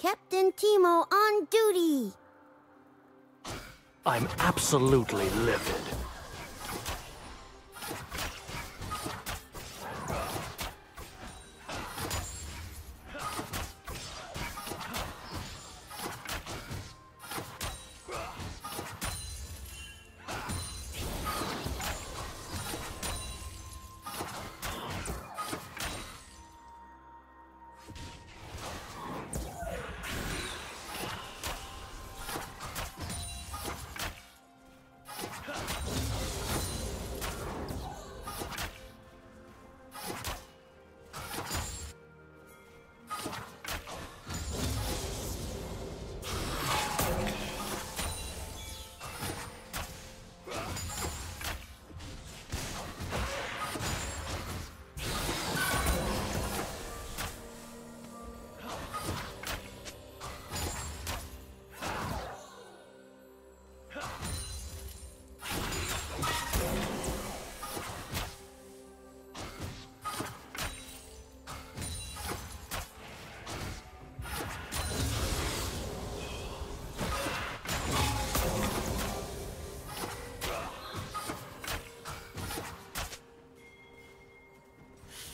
Captain Teemo on duty. I'm absolutely livid.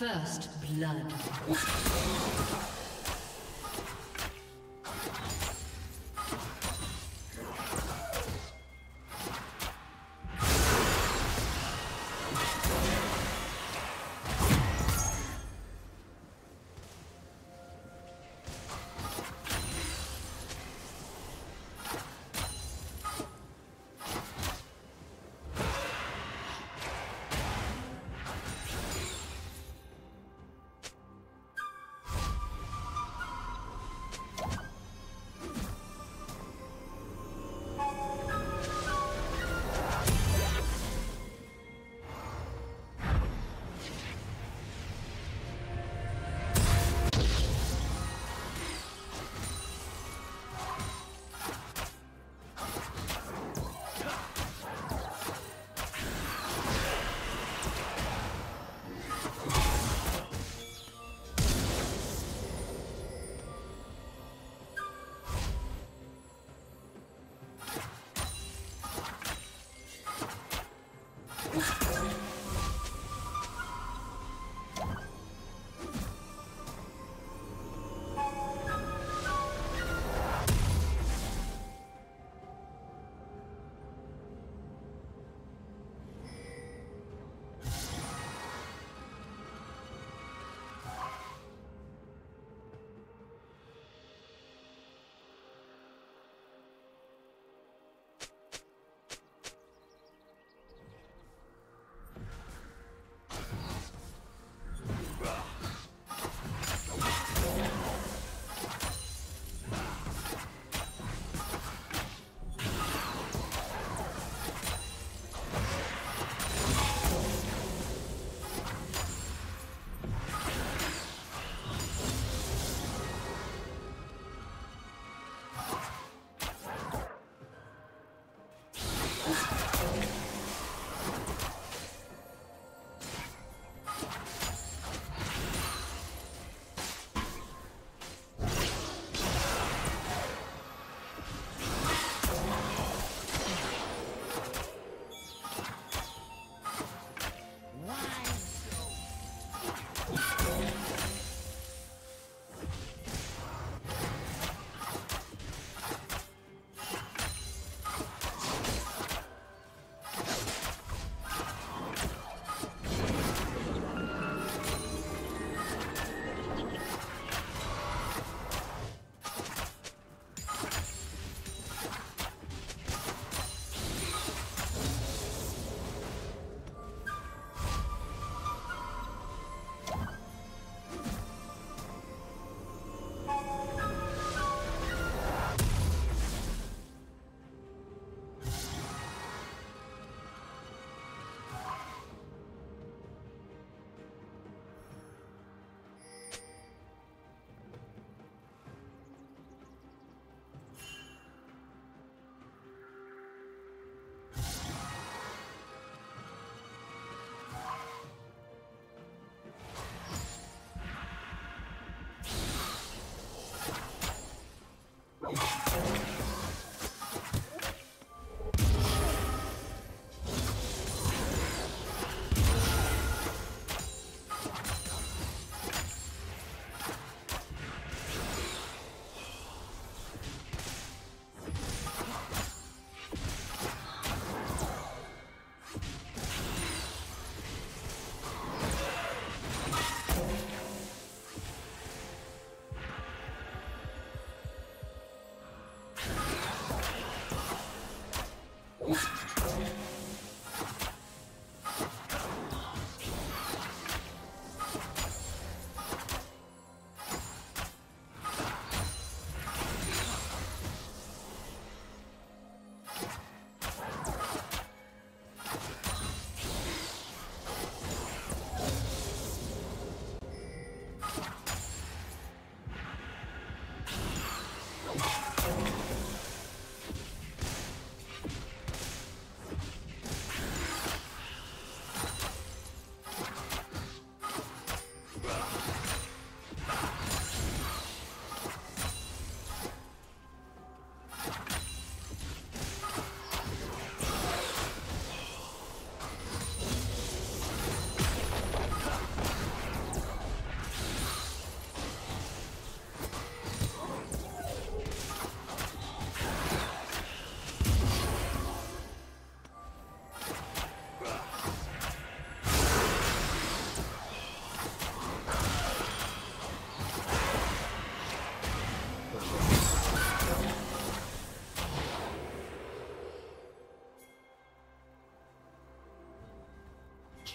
First blood.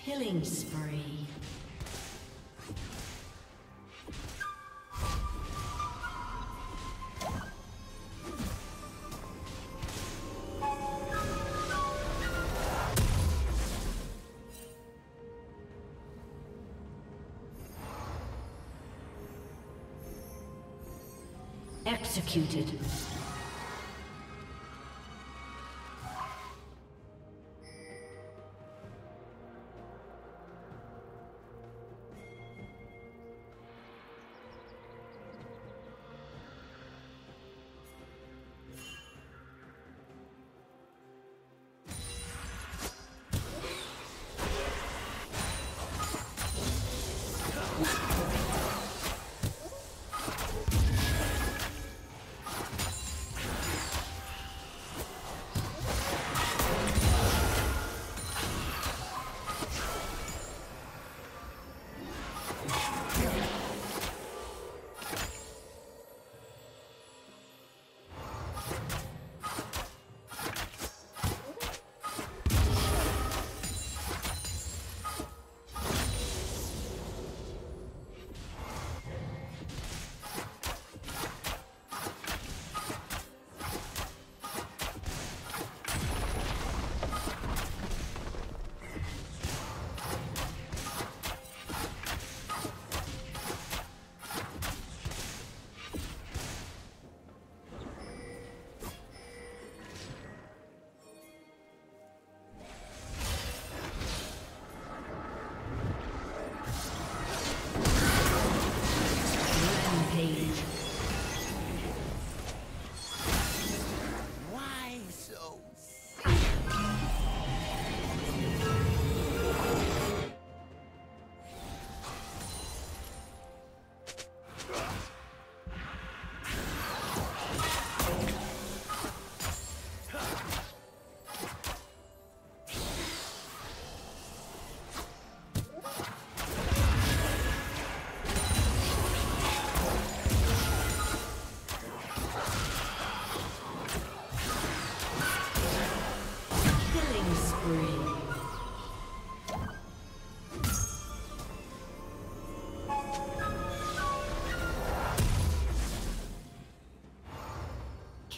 Killing spree. Executed.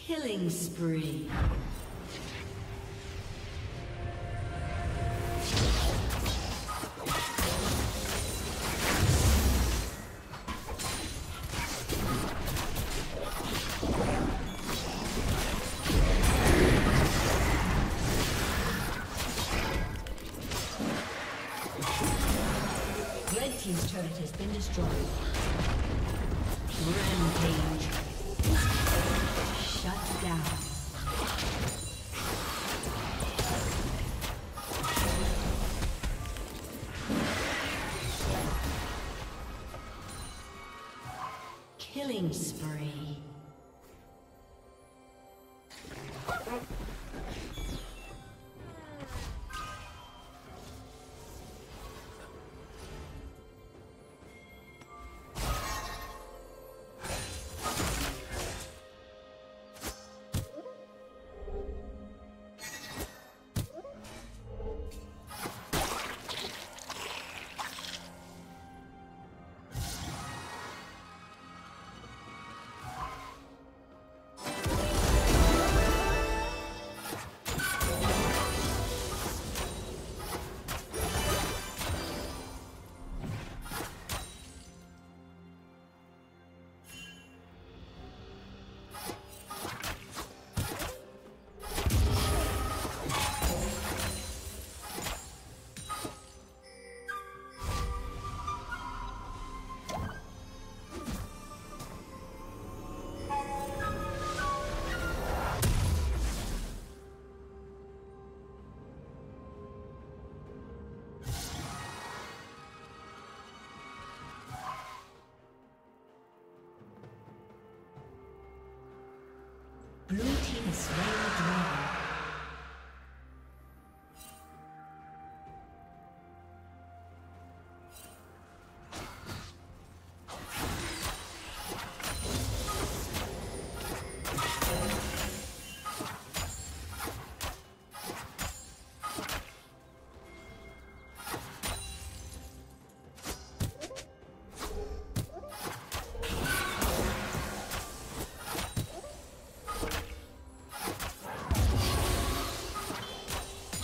Killing spree. Red team's turret has been destroyed. Rampage. Shut down. Blue team is ready.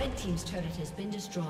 Red team's turret has been destroyed.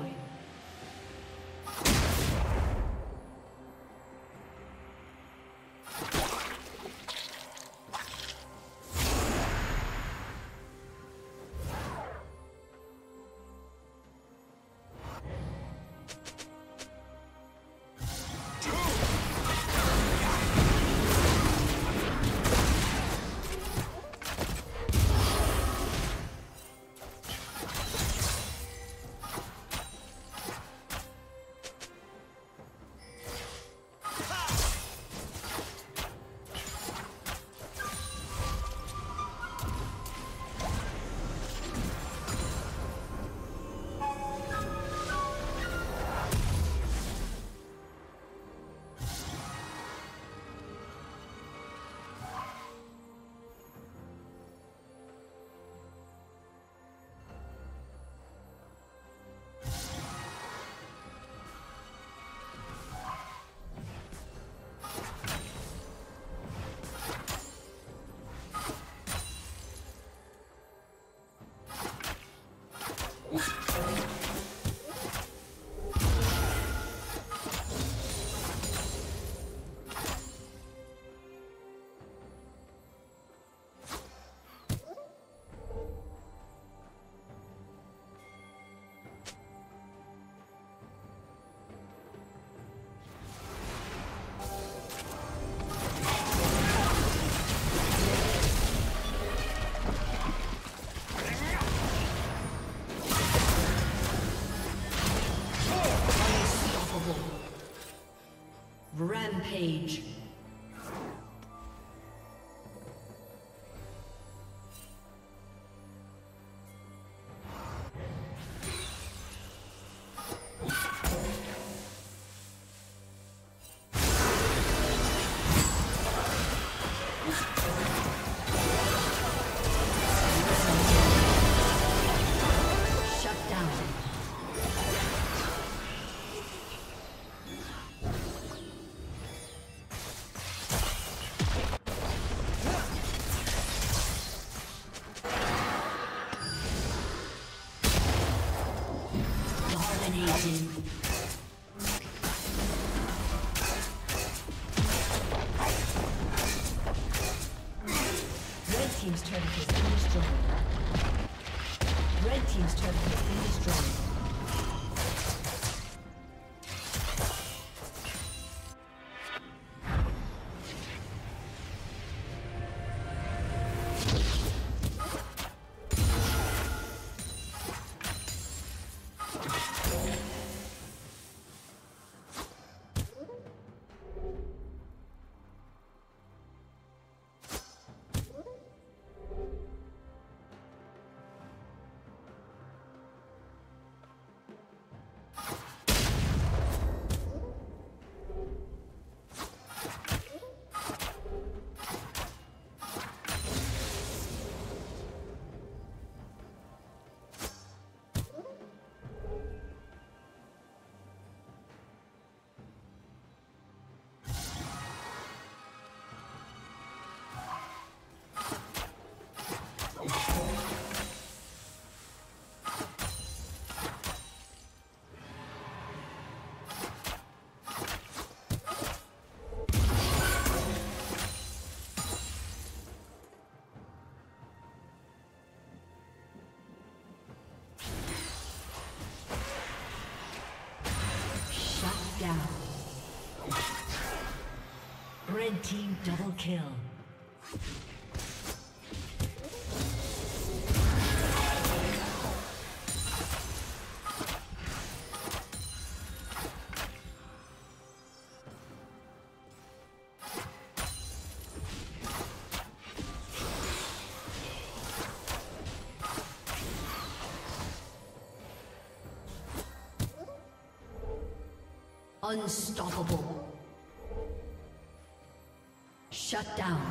Page. Red team double kill. Unstoppable. Shut down.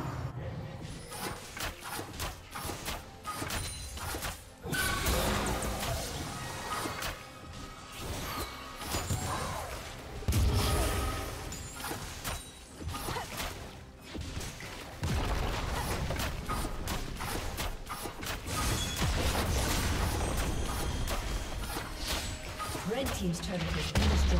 Red team's turret has been destroyed.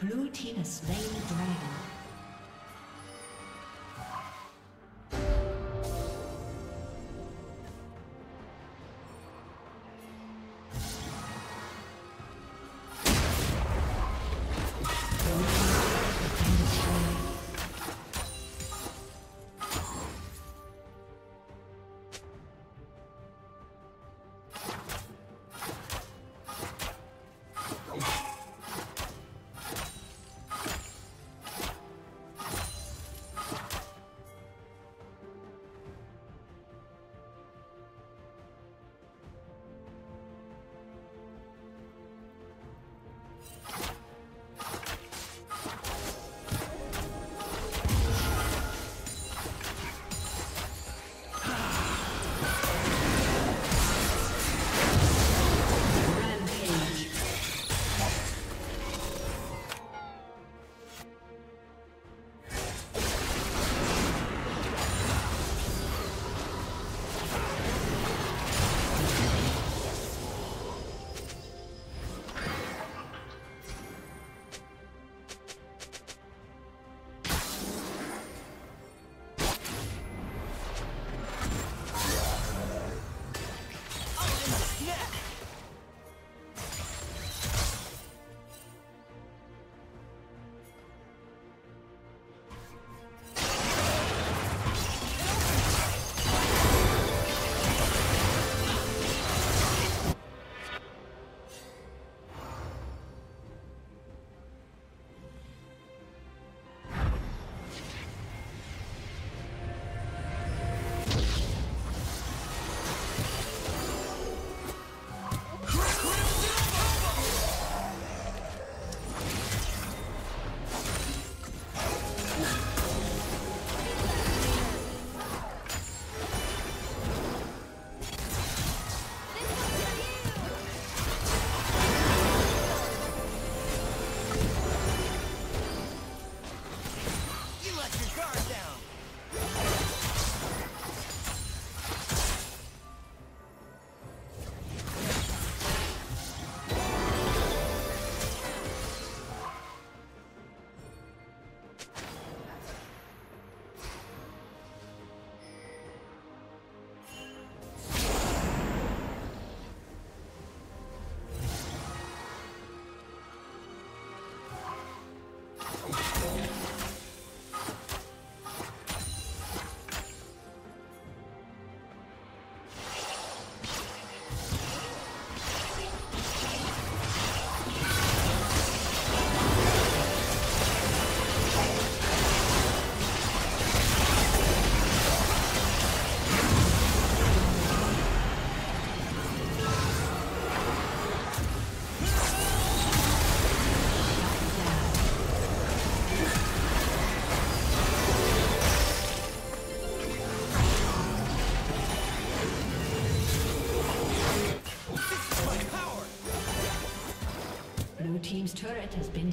Blue team has slain the dragon.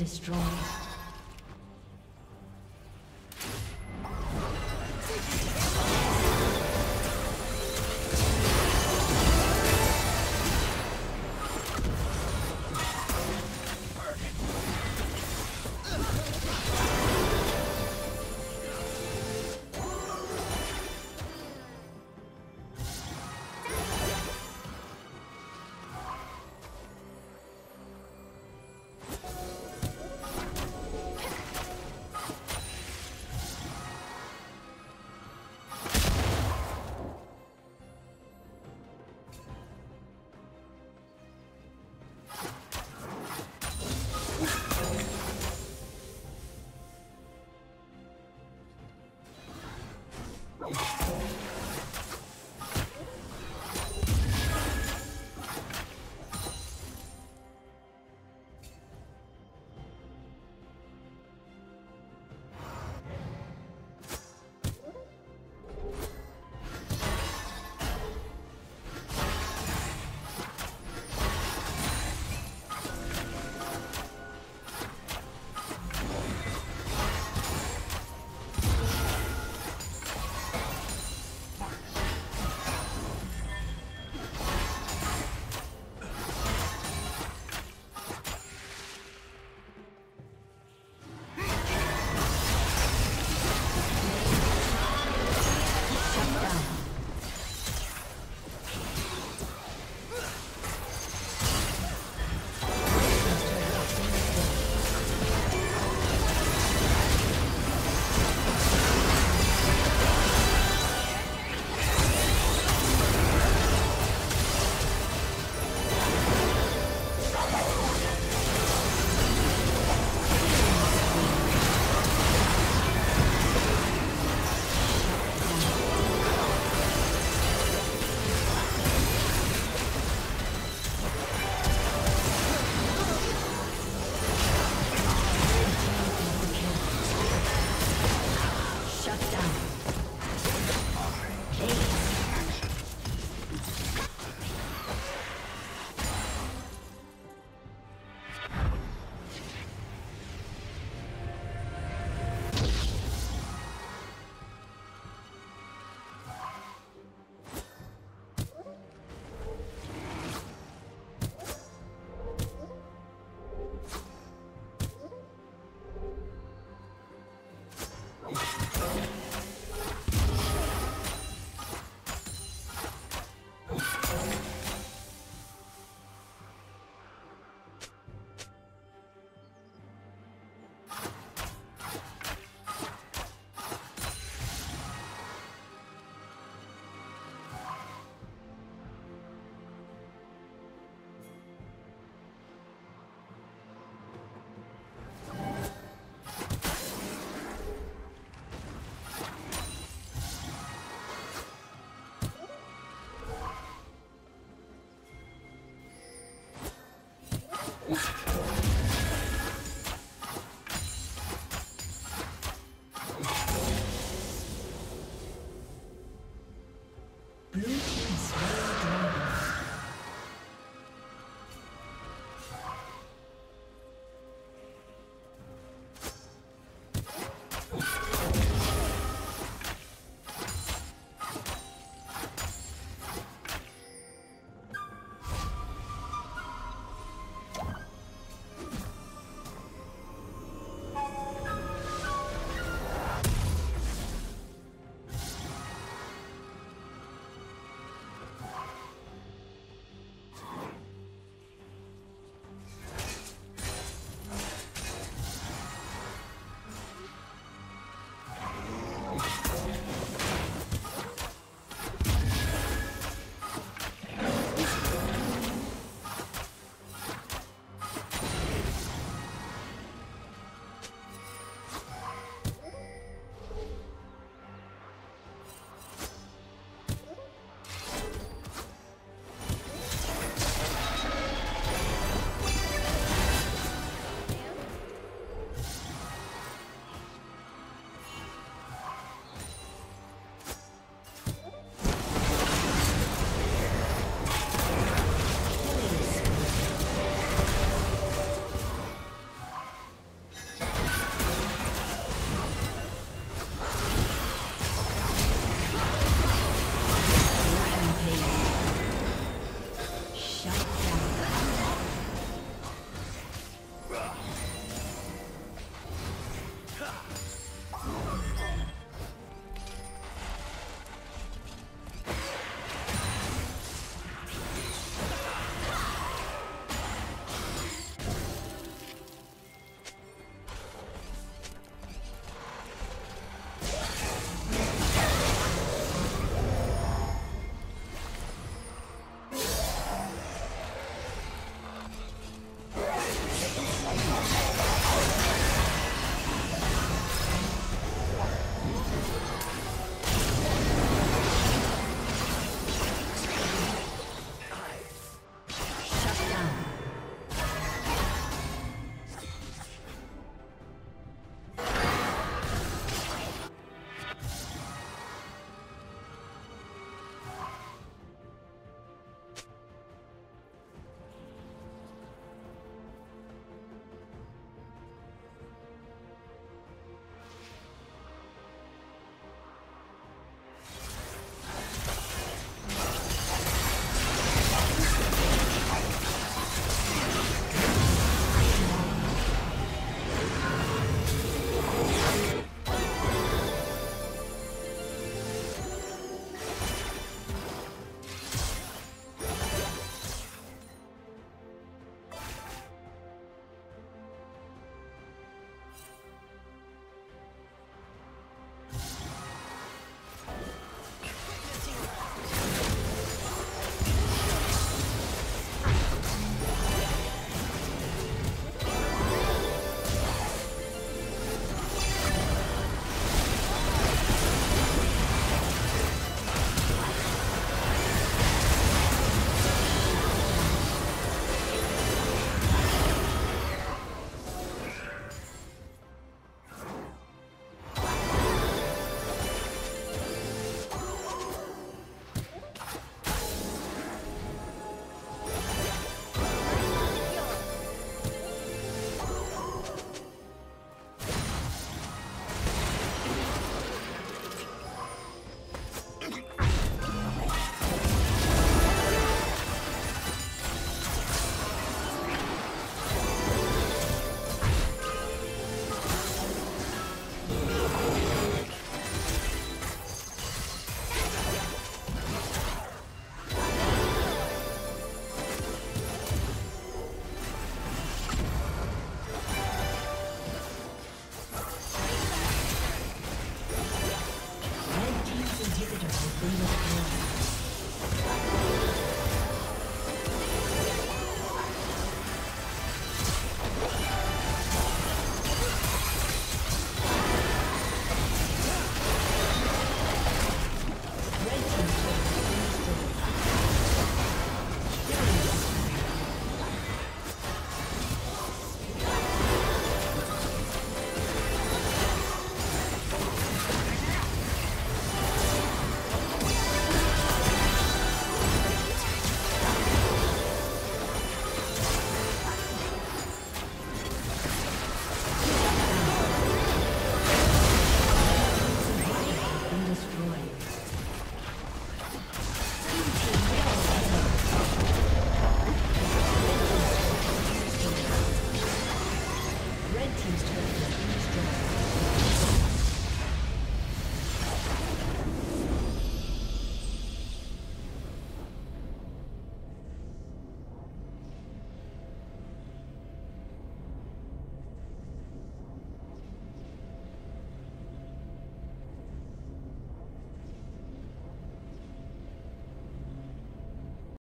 destroyed.